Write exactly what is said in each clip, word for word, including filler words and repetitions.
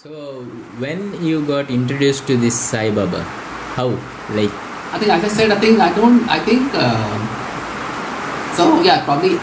So, when you got introduced to this Sai Baba, how? Like, I think, as I said, I think, I don't, I think, uh, so yeah, probably,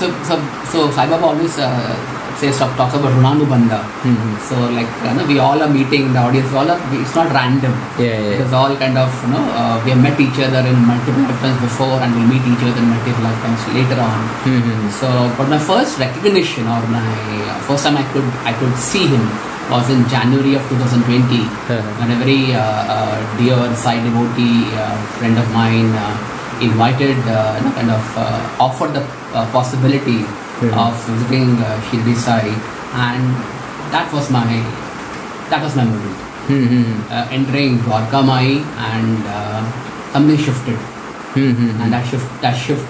so, so, so Sai Baba always uh, says, talks about Runanu Banda. Mm-hmm. So, like, you know, we all are meeting, the audience, all are, it's not random. Yeah, yeah. It's all kind of, you know, uh, we have met each other in multiple times before, and we'll meet each other in multiple times later on. Mm-hmm. So, but my first recognition, or my uh, first time I could, I could see him, was in January of two thousand twenty, uh-huh. and a very uh, uh, dear Sai devotee uh, friend of mine uh, invited, uh, you know, kind of uh, offered the uh, possibility yeah. of visiting uh, Shirdi Sai, and that was my that was my moment. Mm-hmm. uh, entering Dwarkamai, and uh, something shifted, mm-hmm. and that shift that shift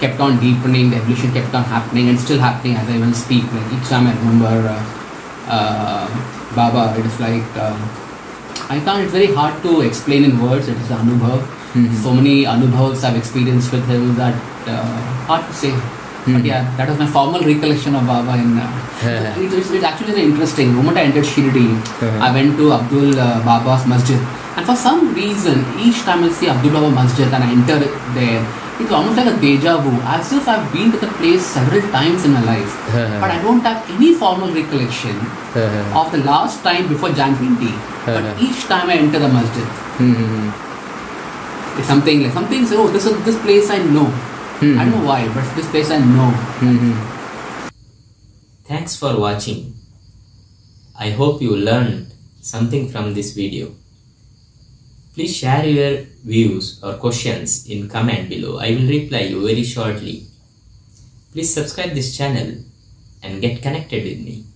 kept on deepening. The evolution kept on happening, and still happening as I even speak. Like each time I remember. Uh, Uh, Baba, it is like uh, I can't. It's very hard to explain in words. It is Anubhav. Mm-hmm. So many Anubhavs I've experienced with him that uh, hard to say. Mm-hmm. But yeah, that was my formal recollection of Baba. In uh, yeah. it, it's, it's actually an interesting. The moment I entered Shirdi, uh-huh. I went to Abdul uh, Baba's Masjid, and for some reason, each time I see Abdul Baba Masjid and I enter there, it's almost like a deja vu, as if I've been to the place several times in my life, uh-huh. but I don't have any formal recollection uh-huh. of the last time before Jan Kinti. Uh-huh. But each time I enter the masjid, mm-hmm. it's something like something. So oh, this is this place I know. Mm-hmm. I don't know why, but this place I know. Mm-hmm. Thanks for watching. I hope you learned something from this video. Please share your views or questions in comment below. I will reply you very shortly. Please subscribe this channel and get connected with me.